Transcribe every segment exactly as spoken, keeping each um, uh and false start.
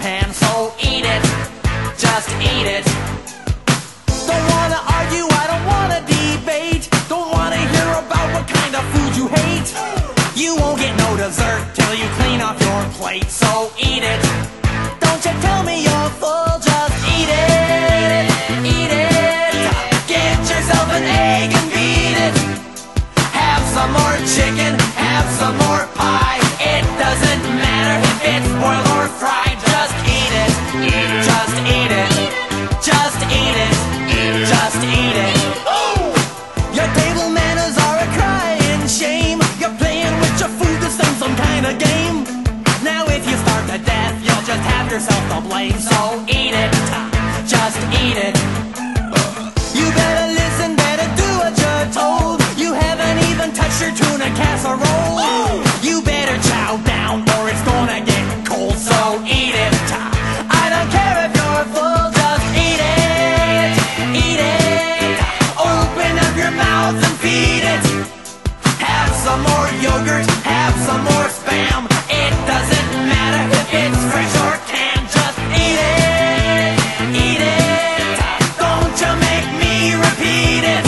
pan, so eat it, just eat it. Don't wanna argue, I don't wanna debate, don't wanna hear about what kind of food you hate. You won't get no dessert till you clean off your plate, so eat it. Don't you tell me you're full, just eat it, eat it. Get yourself an egg and beat it. Have some more chicken, have some more pie. It doesn't matter if it's boiled or fried. Just eat it, just eat it, just eat it, just eat it. Your table manners are a crying shame. You're playing with your food that's done some kind of game. Now if you starve to death, you'll just have yourself to blame. So eat it, just eat it. You better listen, better do what you're told. You haven't even touched your tuna casserole. You better chow down or it's gonna get cold. So eat it. I don't care if you're full, just eat it, eat it. Open up your mouth and feed it. Have some more yogurt, have some more spam. It doesn't matter if it's fresh or canned. Just eat it, eat it. Don't you make me repeat it.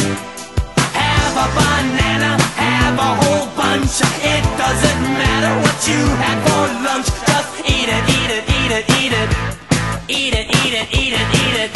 Have a banana, have a whole bunch. It doesn't matter what you had for lunch. Just eat it, eat it, eat it, eat it. Eat it, eat it, eat it, eat it.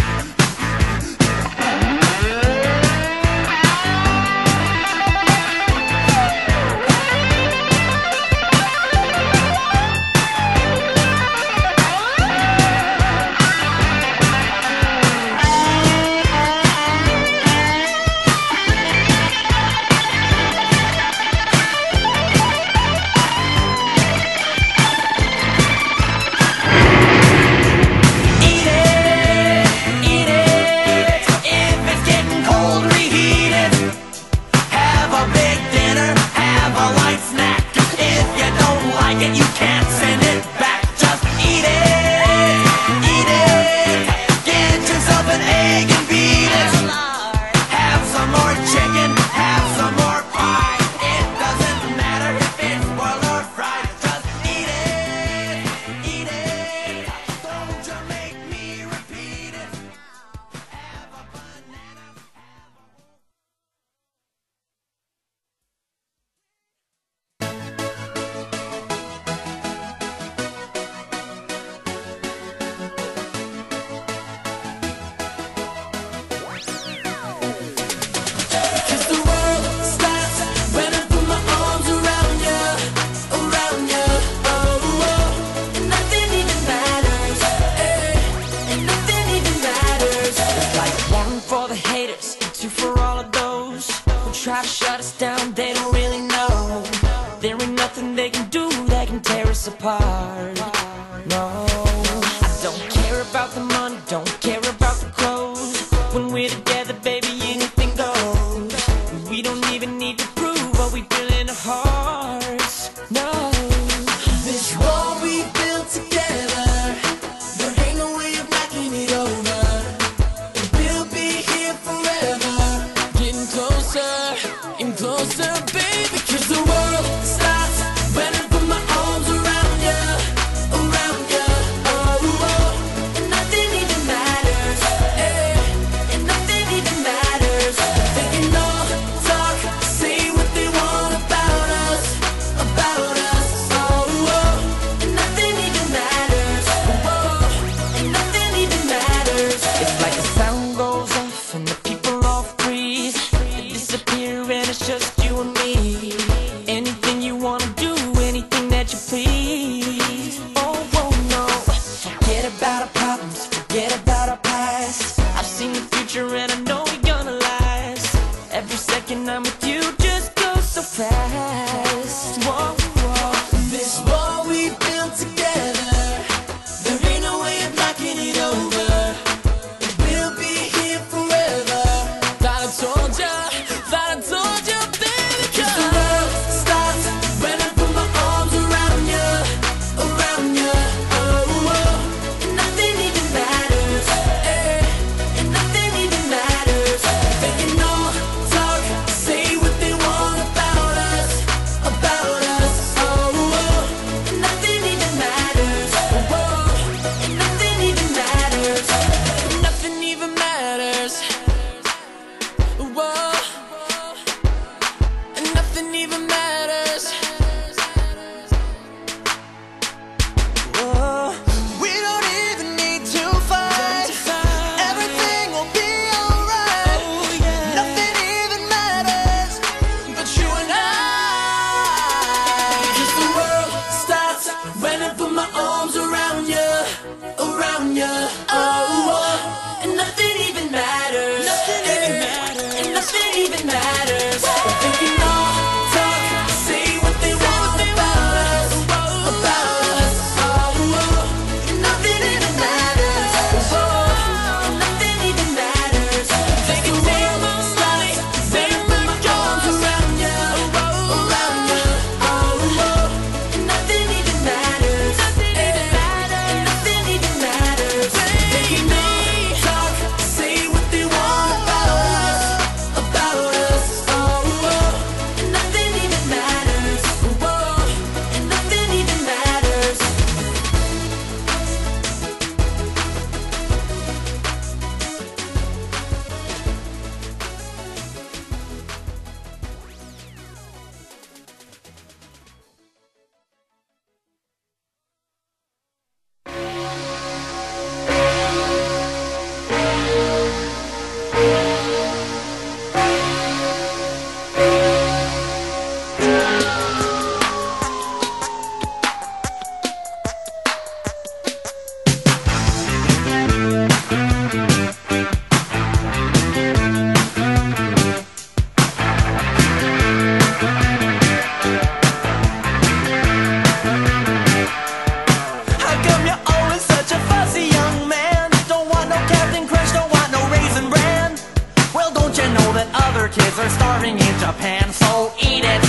kids are starving in Japan, so eat it,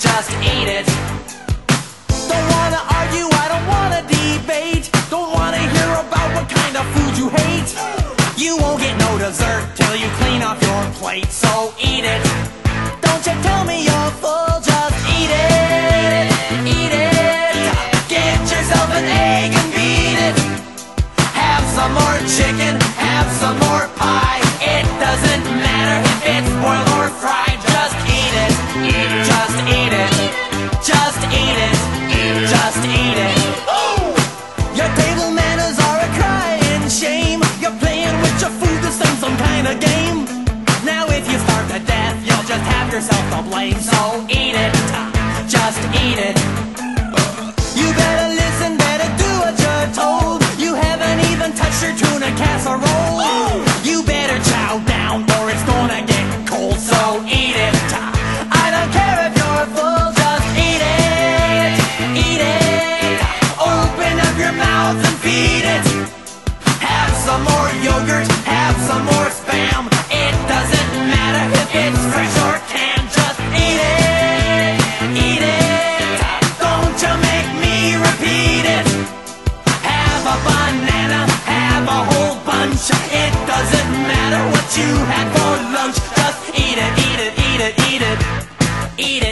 just eat it. Don't wanna argue, I don't wanna debate, don't wanna hear about what kind of food you hate. You won't get no dessert till you clean off your plate, so eat it. Don't you tell me you're full, just eat it, eat it. Get yourself an egg and beat it. Have some more chicken, have some more pie. It doesn't matter if it's boiled or fried. Just eat it, just eat it, just eat it, just eat it. Oh! Your table manners are a crying shame. You're playing with your food the same, some kind of game. Now if you starve to death, you'll just have yourself to blame. So eat it, just eat it. You better listen, better do what you're told. You haven't even touched your tuna casserole. You better chow down or it's gonna get cold, so eat it. I don't care if you're full, just eat it, eat it. Open up your mouth and feed it. Have some more yogurt, have some more spam. It doesn't matter if it's fresh or canned, just eat it, eat it. Don't you make me repeat it. Have a banana, have a whole bunch. It doesn't matter what you had for lunch. Just eat it, eat it, eat it, eat it, eat it.